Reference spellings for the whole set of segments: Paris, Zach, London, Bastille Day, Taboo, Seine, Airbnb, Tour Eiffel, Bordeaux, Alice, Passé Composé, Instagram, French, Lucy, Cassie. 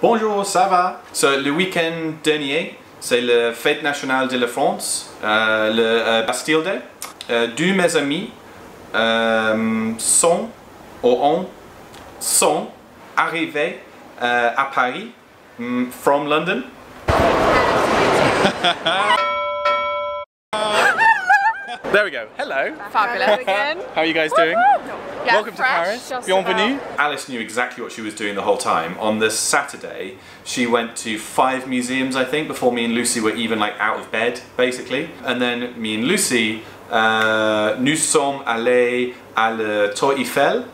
Bonjour, ça va? So, le week-end dernier, c'est la fête nationale de la France, le Bastille Day. Deux mes amis sont arrivés à Paris from London. There we go. Hello. Fabulous again. How are you guys doing? Yeah, welcome to Paris. Bienvenue. Alice knew exactly what she was doing the whole time. On this Saturday, she went to 5 museums, I think, before me and Lucy were even like out of bed, basically. And then me and Lucy, nous sommes allés à la Tour Eiffel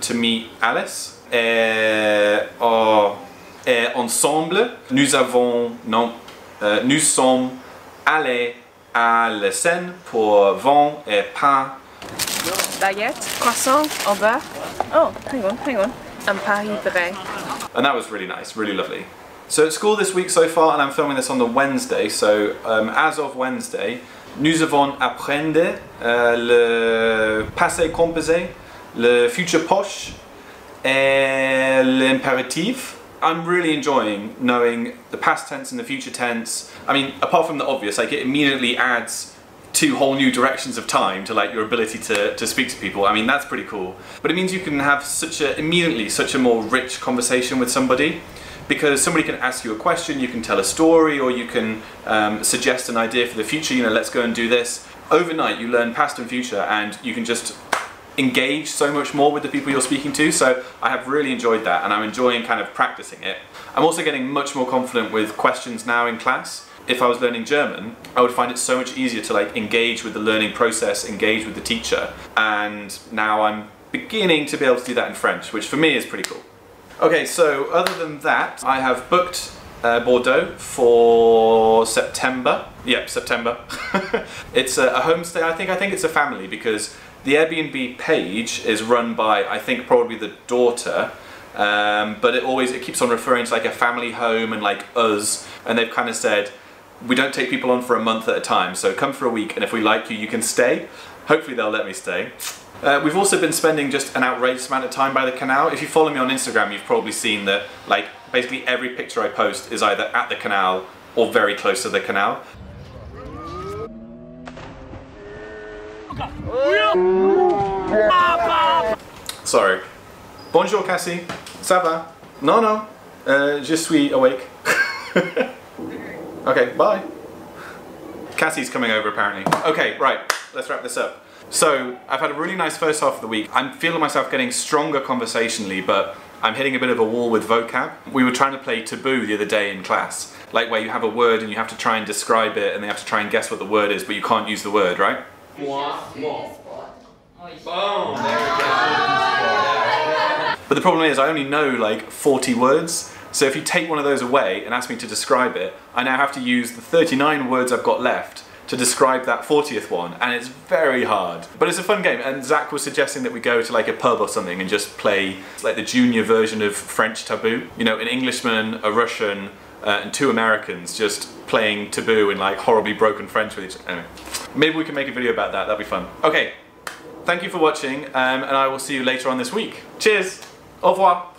to meet Alice. Et ensemble, nous sommes allés à la Seine pour vent et pain. Baguette, croissant, au beurre. Oh, hang on. And Paris bread. And that was really nice, really lovely. So at school this week so far, and I'm filming this on the Wednesday, so as of Wednesday, nous avons apprendre le passé composé, le futur poche, et l'impératif. I'm really enjoying knowing the past tense and the future tense. I mean, apart from the obvious, like it immediately adds 2 whole new directions of time to like your ability to speak to people. I mean, that's pretty cool. But it means you can have such a more rich conversation with somebody, because somebody can ask you a question, you can tell a story, or you can suggest an idea for the future, you know, let's go and do this. Overnight, you learn past and future, and you can just engage so much more with the people you're speaking to, so I have really enjoyed that, and I'm enjoying kind of practicing it. I'm also getting much more confident with questions now in class. If I was learning German, I would find it so much easier to like engage with the learning process, engage with the teacher, and now I'm beginning to be able to do that in French, which for me is pretty cool. Okay, so other than that, I have booked Bordeaux for September. Yep, September. It's a homestay, I think it's a family, because the Airbnb page is run by, I think, probably the daughter, but it keeps on referring to like a family home and like us, and they've kind of said, we don't take people on for a month at a time, so come for a week, and if we like you, you can stay. Hopefully they'll let me stay. We've also been spending just an outrageous amount of time by the canal. If you follow me on Instagram, you've probably seen that like basically every picture I post is either at the canal or very close to the canal. Sorry. Bonjour Cassie, ça va? No, je suis awake. Okay, bye. Cassie's coming over apparently. Okay, right, let's wrap this up. So, I've had a really nice first half of the week. I'm feeling myself getting stronger conversationally, but I'm hitting a bit of a wall with vocab. We were trying to play Taboo the other day in class, like where you have a word and you have to try and describe it, and they have to try and guess what the word is, but you can't use the word, right? Moi. Boom! There we go. But the problem is I only know like 40 words, so if you take one of those away and ask me to describe it, I now have to use the 39 words I've got left to describe that 40th one, and it's very hard. But it's a fun game, and Zach was suggesting that we go to like a pub or something and just play like the junior version of French Taboo. You know, an Englishman, a Russian, and 2 Americans just playing Taboo in like horribly broken French with each other. Anyway. Maybe we can make a video about that, that'd be fun. Okay, thank you for watching, and I will see you later on this week. Cheers! Au revoir!